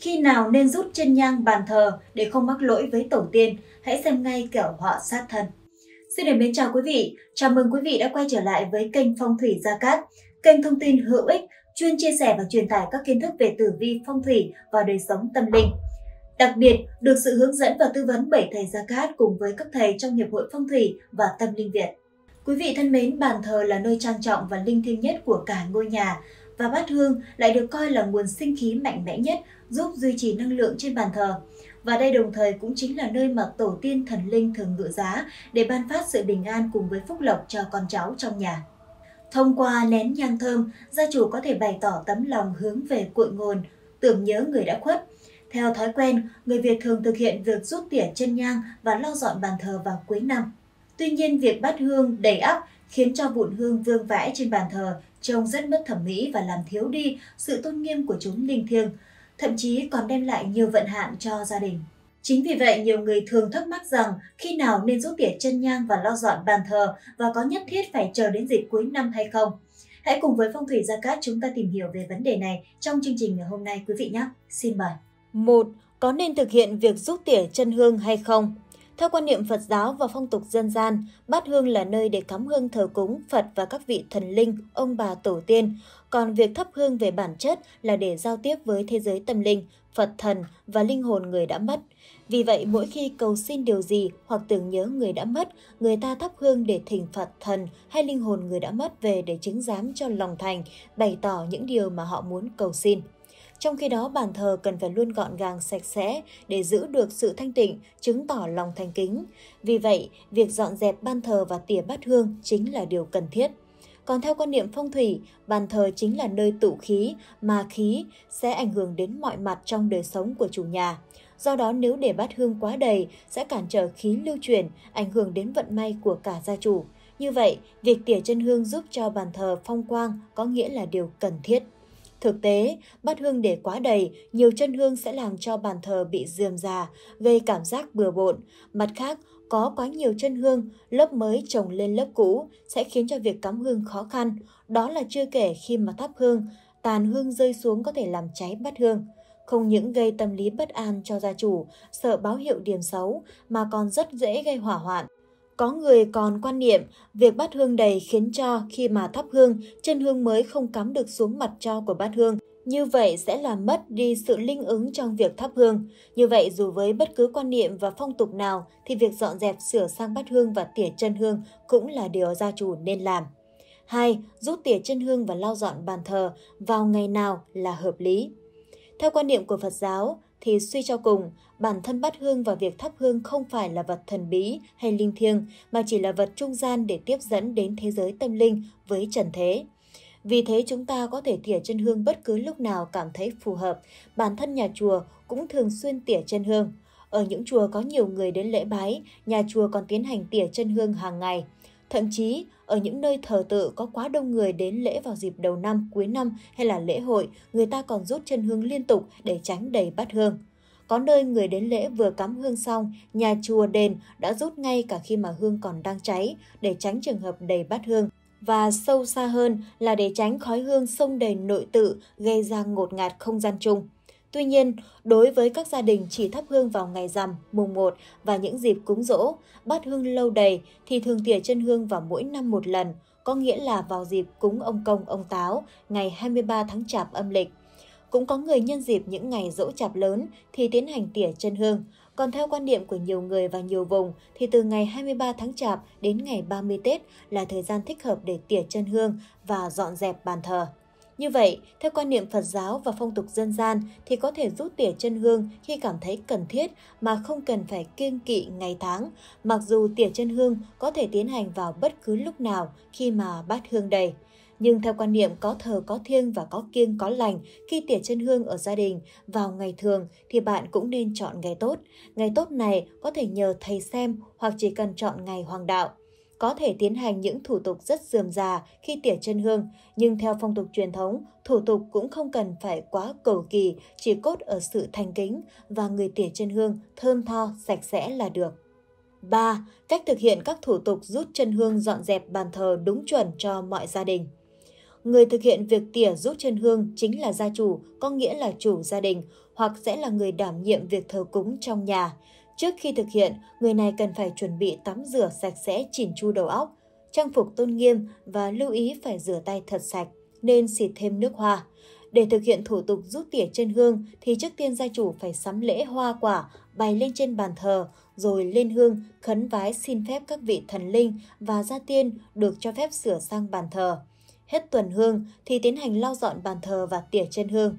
Khi nào nên rút chân nhang bàn thờ để không mắc lỗi với tổ tiên, hãy xem ngay kẻo họa sát thân. Xin được mến chào quý vị, chào mừng quý vị đã quay trở lại với kênh Phong thủy Gia Cát, kênh thông tin hữu ích, chuyên chia sẻ và truyền tải các kiến thức về tử vi, phong thủy và đời sống tâm linh. Đặc biệt, được sự hướng dẫn và tư vấn bởi thầy Gia Cát cùng với các thầy trong Hiệp hội Phong thủy và Tâm linh Việt. Quý vị thân mến, bàn thờ là nơi trang trọng và linh thiêng nhất của cả ngôi nhà, và bát hương lại được coi là nguồn sinh khí mạnh mẽ nhất, giúp duy trì năng lượng trên bàn thờ. Và đây đồng thời cũng chính là nơi mà tổ tiên thần linh thường ngự giá để ban phát sự bình an cùng với phúc lộc cho con cháu trong nhà. Thông qua nén nhang thơm, gia chủ có thể bày tỏ tấm lòng hướng về cội nguồn, tưởng nhớ người đã khuất. Theo thói quen, người Việt thường thực hiện việc rút tỉa chân nhang và lau dọn bàn thờ vào cuối năm. Tuy nhiên, việc bắt hương đầy ắp khiến cho vụn hương vương vãi trên bàn thờ trông rất mất thẩm mỹ và làm thiếu đi sự tôn nghiêm của chúng linh thiêng, thậm chí còn đem lại nhiều vận hạn cho gia đình. Chính vì vậy, nhiều người thường thắc mắc rằng khi nào nên rút tỉa chân nhang và lau dọn bàn thờ, và có nhất thiết phải chờ đến dịp cuối năm hay không? Hãy cùng với Phong thủy Gia Cát chúng ta tìm hiểu về vấn đề này trong chương trình ngày hôm nay quý vị nhé. Xin mời! 1. Có nên thực hiện việc rút tỉa chân hương hay không? Theo quan niệm Phật giáo và phong tục dân gian, bát hương là nơi để cắm hương thờ cúng Phật và các vị thần linh, ông bà tổ tiên. Còn việc thắp hương về bản chất là để giao tiếp với thế giới tâm linh, Phật thần và linh hồn người đã mất. Vì vậy, mỗi khi cầu xin điều gì hoặc tưởng nhớ người đã mất, người ta thắp hương để thỉnh Phật thần hay linh hồn người đã mất về để chứng giám cho lòng thành, bày tỏ những điều mà họ muốn cầu xin. Trong khi đó, bàn thờ cần phải luôn gọn gàng, sạch sẽ để giữ được sự thanh tịnh, chứng tỏ lòng thành kính. Vì vậy, việc dọn dẹp bàn thờ và tỉa bát hương chính là điều cần thiết. Còn theo quan niệm phong thủy, bàn thờ chính là nơi tụ khí, mà khí sẽ ảnh hưởng đến mọi mặt trong đời sống của chủ nhà. Do đó, nếu để bát hương quá đầy, sẽ cản trở khí lưu chuyển, ảnh hưởng đến vận may của cả gia chủ. Như vậy, việc tỉa chân hương giúp cho bàn thờ phong quang, có nghĩa là điều cần thiết. Thực tế, bát hương để quá đầy, nhiều chân hương sẽ làm cho bàn thờ bị rườm rà, gây cảm giác bừa bộn. Mặt khác, có quá nhiều chân hương, lớp mới chồng lên lớp cũ sẽ khiến cho việc cắm hương khó khăn. Đó là chưa kể khi mà thắp hương, tàn hương rơi xuống có thể làm cháy bát hương. Không những gây tâm lý bất an cho gia chủ, sợ báo hiệu điểm xấu, mà còn rất dễ gây hỏa hoạn. Có người còn quan niệm, việc bát hương đầy khiến cho khi mà thắp hương, chân hương mới không cắm được xuống mặt tro của bát hương. Như vậy sẽ làm mất đi sự linh ứng trong việc thắp hương. Như vậy, dù với bất cứ quan niệm và phong tục nào, thì việc dọn dẹp sửa sang bát hương và tỉa chân hương cũng là điều gia chủ nên làm. 2. Rút tỉa chân hương và lau dọn bàn thờ vào ngày nào là hợp lý? Theo quan niệm của Phật giáo, thì suy cho cùng, bản thân bát hương và việc thắp hương không phải là vật thần bí hay linh thiêng, mà chỉ là vật trung gian để tiếp dẫn đến thế giới tâm linh với trần thế. Vì thế, chúng ta có thể tỉa chân hương bất cứ lúc nào cảm thấy phù hợp. Bản thân nhà chùa cũng thường xuyên tỉa chân hương. Ở những chùa có nhiều người đến lễ bái, nhà chùa còn tiến hành tỉa chân hương hàng ngày. Thậm chí, ở những nơi thờ tự có quá đông người đến lễ vào dịp đầu năm, cuối năm hay là lễ hội, người ta còn rút chân hương liên tục để tránh đầy bát hương. Có nơi người đến lễ vừa cắm hương xong, nhà chùa đền đã rút ngay cả khi mà hương còn đang cháy để tránh trường hợp đầy bát hương. Và sâu xa hơn là để tránh khói hương xông đầy nội tự gây ra ngột ngạt không gian chung. Tuy nhiên, đối với các gia đình chỉ thắp hương vào ngày rằm, mùng 1 và những dịp cúng giỗ, bát hương lâu đầy thì thường tỉa chân hương vào mỗi năm một lần, có nghĩa là vào dịp cúng ông Công, ông Táo, ngày 23 tháng Chạp âm lịch. Cũng có người nhân dịp những ngày giỗ Chạp lớn thì tiến hành tỉa chân hương. Còn theo quan điểm của nhiều người và nhiều vùng thì từ ngày 23 tháng Chạp đến ngày 30 Tết là thời gian thích hợp để tỉa chân hương và dọn dẹp bàn thờ. Như vậy, theo quan niệm Phật giáo và phong tục dân gian thì có thể rút tỉa chân hương khi cảm thấy cần thiết mà không cần phải kiêng kỵ ngày tháng, mặc dù tỉa chân hương có thể tiến hành vào bất cứ lúc nào khi mà bát hương đầy. Nhưng theo quan niệm có thờ có thiêng và có kiêng có lành, khi tỉa chân hương ở gia đình vào ngày thường thì bạn cũng nên chọn ngày tốt. Ngày tốt này có thể nhờ thầy xem hoặc chỉ cần chọn ngày hoàng đạo. Có thể tiến hành những thủ tục rất rườm rà khi tỉa chân hương, nhưng theo phong tục truyền thống, thủ tục cũng không cần phải quá cầu kỳ, chỉ cốt ở sự thành kính và người tỉa chân hương thơm tho, sạch sẽ là được. 3. Cách thực hiện các thủ tục rút chân hương dọn dẹp bàn thờ đúng chuẩn cho mọi gia đình. Người thực hiện việc tỉa rút chân hương chính là gia chủ, có nghĩa là chủ gia đình, hoặc sẽ là người đảm nhiệm việc thờ cúng trong nhà. Trước khi thực hiện, người này cần phải chuẩn bị tắm rửa sạch sẽ, chỉn chu đầu óc, trang phục tôn nghiêm và lưu ý phải rửa tay thật sạch, nên xịt thêm nước hoa. Để thực hiện thủ tục rút tỉa chân hương thì trước tiên gia chủ phải sắm lễ hoa quả bày lên trên bàn thờ, rồi lên hương khấn vái xin phép các vị thần linh và gia tiên được cho phép sửa sang bàn thờ. Hết tuần hương thì tiến hành lau dọn bàn thờ và tỉa chân hương.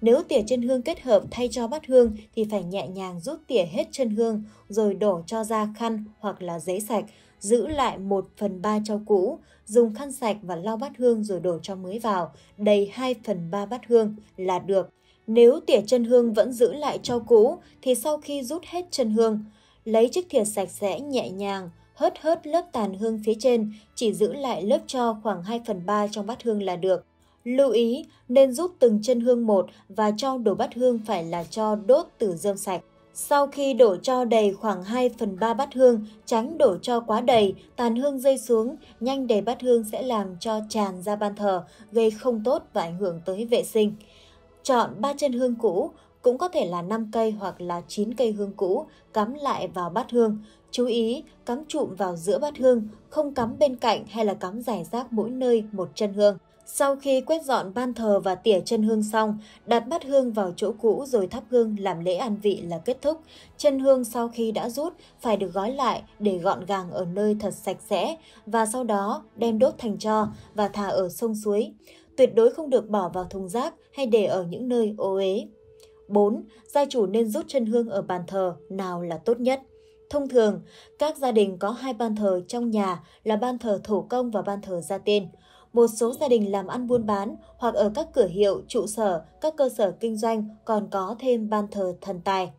Nếu tỉa chân hương kết hợp thay cho bát hương thì phải nhẹ nhàng rút tỉa hết chân hương rồi đổ cho ra khăn hoặc là giấy sạch, giữ lại 1/3 cho cũ, dùng khăn sạch và lau bát hương rồi đổ cho mới vào, đầy 2/3 bát hương là được. Nếu tỉa chân hương vẫn giữ lại cho cũ thì sau khi rút hết chân hương, lấy chiếc thìa sạch sẽ nhẹ nhàng, hớt lớp tàn hương phía trên, chỉ giữ lại lớp tro khoảng 2/3 trong bát hương là được. Lưu ý nên rút từng chân hương một và tro đổ bát hương phải là tro đốt từ rơm sạch. Sau khi đổ tro đầy khoảng 2/3 bát hương, tránh đổ tro quá đầy, tàn hương rơi xuống, nhanh đầy bát hương sẽ làm cho tràn ra ban thờ, gây không tốt và ảnh hưởng tới vệ sinh. Chọn 3 chân hương cũ, cũng có thể là 5 cây hoặc là 9 cây hương cũ, cắm lại vào bát hương. Chú ý, cắm trụm vào giữa bát hương, không cắm bên cạnh hay là cắm rải rác mỗi nơi một chân hương. Sau khi quét dọn ban thờ và tỉa chân hương xong, đặt bát hương vào chỗ cũ rồi thắp hương làm lễ an vị là kết thúc. Chân hương sau khi đã rút phải được gói lại để gọn gàng ở nơi thật sạch sẽ và sau đó đem đốt thành tro và thả ở sông suối. Tuyệt đối không được bỏ vào thùng rác hay để ở những nơi ô uế. 4. Gia chủ nên rút chân hương ở bàn thờ nào là tốt nhất? Thông thường, các gia đình có 2 ban thờ trong nhà là ban thờ thổ công và ban thờ gia tiên. Một số gia đình làm ăn buôn bán hoặc ở các cửa hiệu, trụ sở, các cơ sở kinh doanh còn có thêm ban thờ thần tài.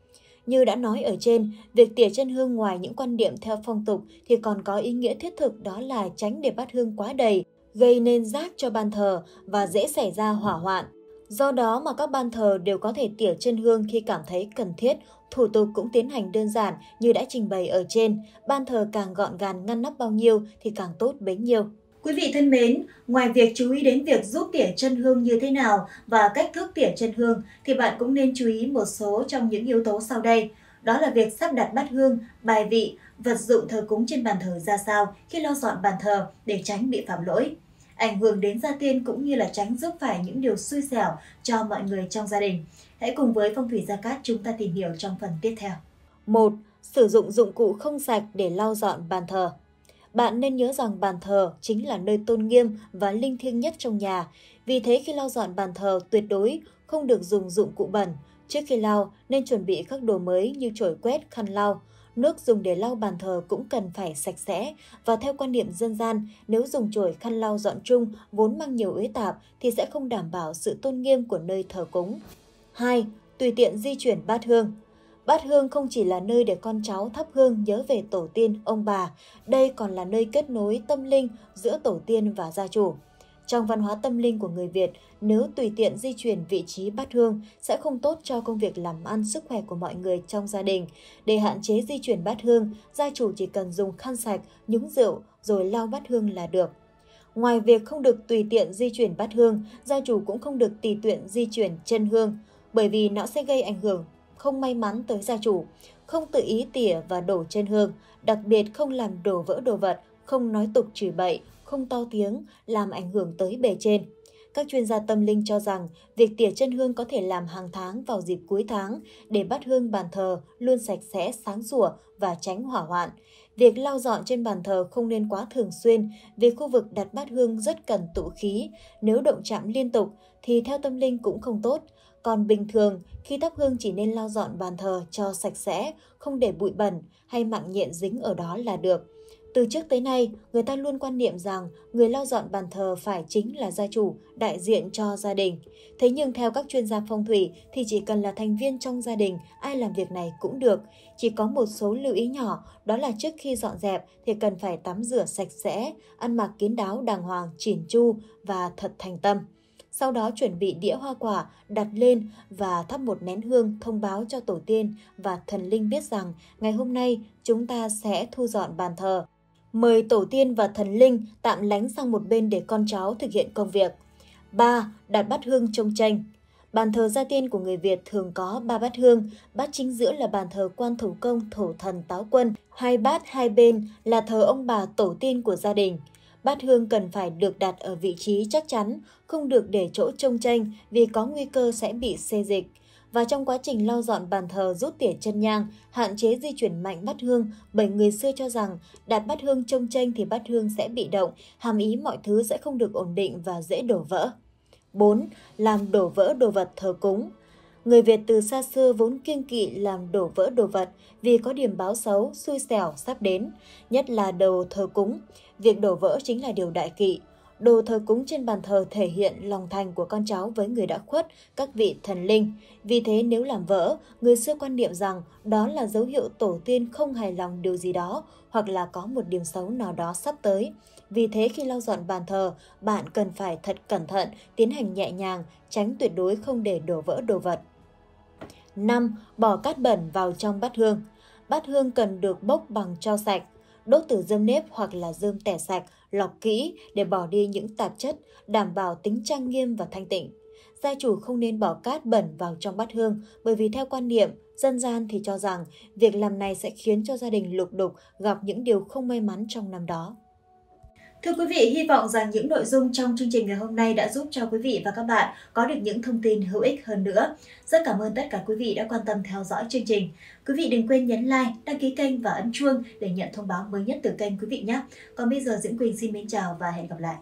Như đã nói ở trên, việc tỉa chân hương ngoài những quan niệm theo phong tục thì còn có ý nghĩa thiết thực, đó là tránh để bát hương quá đầy, gây nên rác cho ban thờ và dễ xảy ra hỏa hoạn. Do đó mà các ban thờ đều có thể tỉa chân hương khi cảm thấy cần thiết. Thủ tục cũng tiến hành đơn giản như đã trình bày ở trên. Ban thờ càng gọn gàng, ngăn nắp bao nhiêu thì càng tốt bấy nhiêu. Quý vị thân mến, ngoài việc chú ý đến việc rút tỉa chân hương như thế nào và cách thức tỉa chân hương thì bạn cũng nên chú ý một số trong những yếu tố sau đây. Đó là việc sắp đặt bát hương, bài vị, vật dụng thờ cúng trên bàn thờ ra sao khi lau dọn bàn thờ để tránh bị phạm lỗi, ảnh hưởng đến gia tiên cũng như là tránh giúp phải những điều xui xẻo cho mọi người trong gia đình. Hãy cùng với Phong thủy Gia Cát chúng ta tìm hiểu trong phần tiếp theo. 1. Sử dụng dụng cụ không sạch để lau dọn bàn thờ. Bạn nên nhớ rằng bàn thờ chính là nơi tôn nghiêm và linh thiêng nhất trong nhà. Vì thế khi lau dọn bàn thờ tuyệt đối không được dùng dụng cụ bẩn. Trước khi lau nên chuẩn bị các đồ mới như chổi quét, khăn lau. Nước dùng để lau bàn thờ cũng cần phải sạch sẽ. Và theo quan niệm dân gian, nếu dùng chổi, khăn lau dọn chung vốn mang nhiều uế tạp thì sẽ không đảm bảo sự tôn nghiêm của nơi thờ cúng. 2. Tùy tiện di chuyển bát hương. Bát hương không chỉ là nơi để con cháu thắp hương nhớ về tổ tiên, ông bà, đây còn là nơi kết nối tâm linh giữa tổ tiên và gia chủ. Trong văn hóa tâm linh của người Việt, nếu tùy tiện di chuyển vị trí bát hương sẽ không tốt cho công việc làm ăn, sức khỏe của mọi người trong gia đình. Để hạn chế di chuyển bát hương, gia chủ chỉ cần dùng khăn sạch, nhúng rượu rồi lau bát hương là được. Ngoài việc không được tùy tiện di chuyển bát hương, gia chủ cũng không được tùy tiện di chuyển chân hương, bởi vì nó sẽ gây ảnh hưởng không may mắn tới gia chủ. Không tự ý tỉa và đổ chân hương, đặc biệt không làm đổ vỡ đồ vật, không nói tục chửi bậy, không to tiếng, làm ảnh hưởng tới bề trên. Các chuyên gia tâm linh cho rằng việc tỉa chân hương có thể làm hàng tháng vào dịp cuối tháng để bát hương bàn thờ luôn sạch sẽ, sáng sủa và tránh hỏa hoạn. Việc lau dọn trên bàn thờ không nên quá thường xuyên vì khu vực đặt bát hương rất cần tụ khí, nếu động chạm liên tục thì theo tâm linh cũng không tốt. Còn bình thường, khi thắp hương chỉ nên lau dọn bàn thờ cho sạch sẽ, không để bụi bẩn hay mạng nhện dính ở đó là được. Từ trước tới nay, người ta luôn quan niệm rằng người lau dọn bàn thờ phải chính là gia chủ, đại diện cho gia đình. Thế nhưng theo các chuyên gia phong thủy thì chỉ cần là thành viên trong gia đình, ai làm việc này cũng được. Chỉ có một số lưu ý nhỏ, đó là trước khi dọn dẹp thì cần phải tắm rửa sạch sẽ, ăn mặc kín đáo, đàng hoàng, chỉn chu và thật thành tâm. Sau đó chuẩn bị đĩa hoa quả, đặt lên và thắp một nén hương thông báo cho tổ tiên và thần linh biết rằng ngày hôm nay chúng ta sẽ thu dọn bàn thờ. Mời tổ tiên và thần linh tạm lánh sang một bên để con cháu thực hiện công việc. 3. Đặt bát hương trông tranh. Bàn thờ gia tiên của người Việt thường có 3 bát hương, bát chính giữa là bàn thờ quan thủ công, thổ thần, táo quân, hai bát hai bên là thờ ông bà tổ tiên của gia đình. Bát hương cần phải được đặt ở vị trí chắc chắn, không được để chỗ trông chênh vì có nguy cơ sẽ bị xê dịch. Và trong quá trình lau dọn bàn thờ rút tỉa chân nhang, hạn chế di chuyển mạnh bát hương bởi người xưa cho rằng đặt bát hương chông chênh thì bát hương sẽ bị động, hàm ý mọi thứ sẽ không được ổn định và dễ đổ vỡ. 4. Làm đổ vỡ đồ vật thờ cúng. Người Việt từ xa xưa vốn kiêng kỵ làm đổ vỡ đồ vật vì có điểm báo xấu, xui xẻo sắp đến, nhất là đồ thờ cúng. Việc đổ vỡ chính là điều đại kỵ. Đồ thờ cúng trên bàn thờ thể hiện lòng thành của con cháu với người đã khuất, các vị thần linh. Vì thế nếu làm vỡ, người xưa quan niệm rằng đó là dấu hiệu tổ tiên không hài lòng điều gì đó hoặc là có một điểm xấu nào đó sắp tới. Vì thế khi lau dọn bàn thờ, bạn cần phải thật cẩn thận, tiến hành nhẹ nhàng, tránh tuyệt đối không để đổ vỡ đồ vật. 5. Bỏ cát bẩn vào trong bát hương. Bát hương cần được bốc bằng tro sạch, đốt từ rơm nếp hoặc là rơm tẻ sạch, lọc kỹ để bỏ đi những tạp chất, đảm bảo tính trang nghiêm và thanh tịnh. Gia chủ không nên bỏ cát bẩn vào trong bát hương bởi vì theo quan niệm dân gian thì cho rằng việc làm này sẽ khiến cho gia đình lục đục gặp những điều không may mắn trong năm đó. Thưa quý vị, hy vọng rằng những nội dung trong chương trình ngày hôm nay đã giúp cho quý vị và các bạn có được những thông tin hữu ích hơn nữa. Rất cảm ơn tất cả quý vị đã quan tâm theo dõi chương trình. Quý vị đừng quên nhấn like, đăng ký kênh và ấn chuông để nhận thông báo mới nhất từ kênh quý vị nhé. Còn bây giờ Diễm Quỳnh xin mến chào và hẹn gặp lại.